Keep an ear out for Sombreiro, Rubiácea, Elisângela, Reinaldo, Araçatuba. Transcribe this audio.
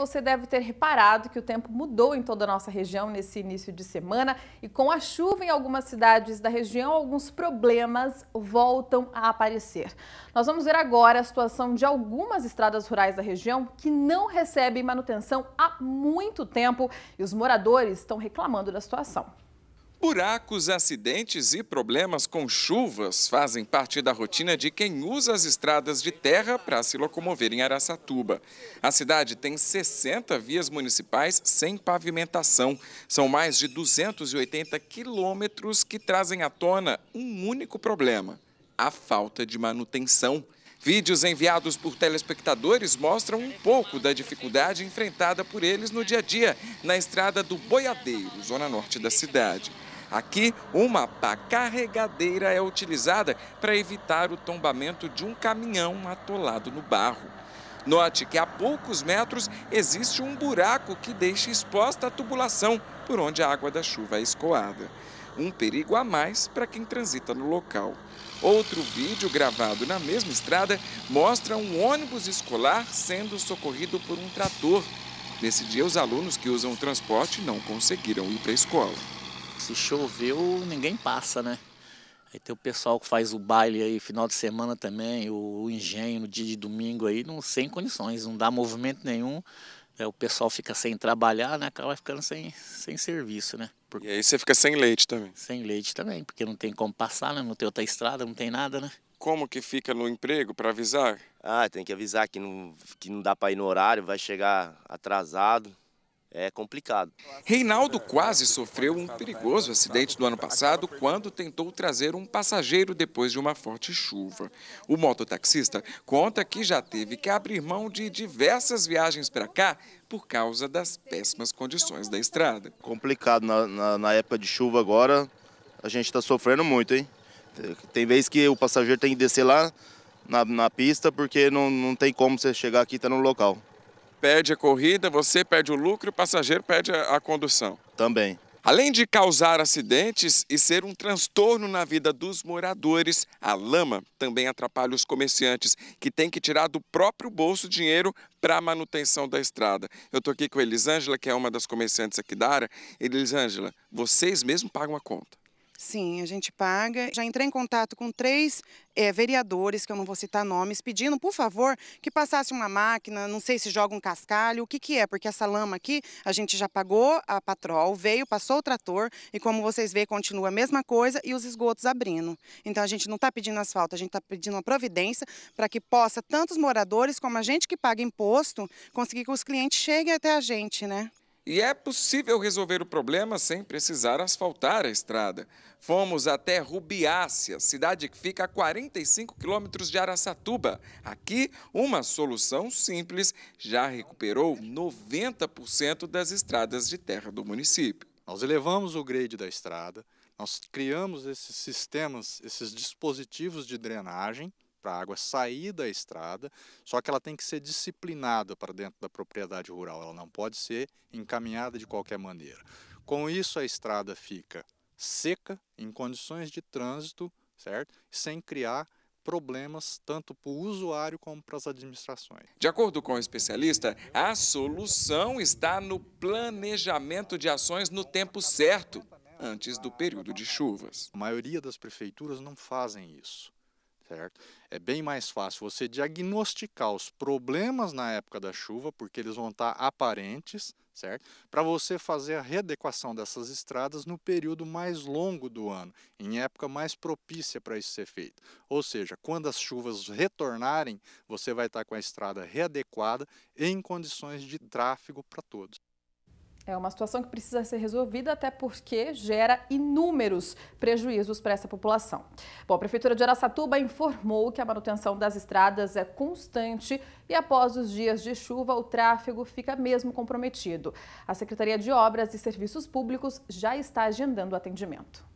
Você deve ter reparado que o tempo mudou em toda a nossa região nesse início de semana e com a chuva em algumas cidades da região, alguns problemas voltam a aparecer. Nós vamos ver agora a situação de algumas estradas rurais da região que não recebem manutenção há muito tempo e os moradores estão reclamando da situação. Buracos, acidentes e problemas com chuvas fazem parte da rotina de quem usa as estradas de terra para se locomover em Araçatuba. A cidade tem 60 vias municipais sem pavimentação. São mais de 280 quilômetros que trazem à tona um único problema: a falta de manutenção. Vídeos enviados por telespectadores mostram um pouco da dificuldade enfrentada por eles no dia a dia, na estrada do Boiadeiro, zona norte da cidade. Aqui, uma pá carregadeira é utilizada para evitar o tombamento de um caminhão atolado no barro. Note que a poucos metros existe um buraco que deixa exposta a tubulação, por onde a água da chuva é escoada. Um perigo a mais para quem transita no local. Outro vídeo gravado na mesma estrada mostra um ônibus escolar sendo socorrido por um trator. Nesse dia, os alunos que usam o transporte não conseguiram ir para a escola. Se choveu, ninguém passa, né? Aí tem o pessoal que faz o baile aí, final de semana também, o engenho no dia de domingo aí, sem condições, não dá movimento nenhum. O pessoal fica sem trabalhar, né? Acaba ficando sem serviço, né? E aí você fica sem leite também? Sem leite também, porque não tem como passar, né? Não tem outra estrada, não tem nada, né? Como que fica no emprego para avisar? Ah, tem que avisar que não dá para ir no horário, vai chegar atrasado. É complicado. Reinaldo quase sofreu um perigoso acidente no ano passado quando tentou trazer um passageiro depois de uma forte chuva. O mototaxista conta que já teve que abrir mão de diversas viagens para cá por causa das péssimas condições da estrada. Complicado. Na época de chuva agora, a gente está sofrendo muito, hein? Tem vezes que o passageiro tem que descer lá na pista porque não tem como você chegar aqui e tá no local. Perde a corrida, você perde o lucro e o passageiro perde a condução. Também. Além de causar acidentes e ser um transtorno na vida dos moradores, a lama também atrapalha os comerciantes, que têm que tirar do próprio bolso dinheiro para a manutenção da estrada. Eu estou aqui com a Elisângela, que é uma das comerciantes aqui da área. Elisângela, vocês mesmos pagam a conta? Sim, a gente paga. Já entrei em contato com 3 vereadores, que eu não vou citar nomes, pedindo, por favor, que passasse uma máquina, não sei se joga um cascalho, o que é, porque essa lama aqui, a gente já pagou a patrol, veio, passou o trator e como vocês veem, continua a mesma coisa e os esgotos abrindo. Então a gente não está pedindo asfalto, a gente está pedindo uma providência para que possa tantos moradores como a gente que paga imposto conseguir que os clientes cheguem até a gente, né? E é possível resolver o problema sem precisar asfaltar a estrada. Fomos até Rubiácea, cidade que fica a 45 quilômetros de Araçatuba. Aqui, uma solução simples já recuperou 90% das estradas de terra do município. Nós elevamos o grade da estrada, nós criamos esses sistemas, esses dispositivos de drenagem, para a água sair da estrada, só que ela tem que ser disciplinada para dentro da propriedade rural, ela não pode ser encaminhada de qualquer maneira. Com isso a estrada fica seca, em condições de trânsito, certo? Sem criar problemas tanto para o usuário como para as administrações. De acordo com o especialista, a solução está no planejamento de ações no tempo certo, antes do período de chuvas. A maioria das prefeituras não fazem isso. Certo? É bem mais fácil você diagnosticar os problemas na época da chuva, porque eles vão estar aparentes, certo? Para você fazer a readequação dessas estradas no período mais longo do ano, em época mais propícia para isso ser feito. Ou seja, quando as chuvas retornarem, você vai estar com a estrada readequada em condições de tráfego para todos. É uma situação que precisa ser resolvida, até porque gera inúmeros prejuízos para essa população. Bom, a Prefeitura de Araçatuba informou que a manutenção das estradas é constante e após os dias de chuva, o tráfego fica mesmo comprometido. A Secretaria de Obras e Serviços Públicos já está agendando o atendimento.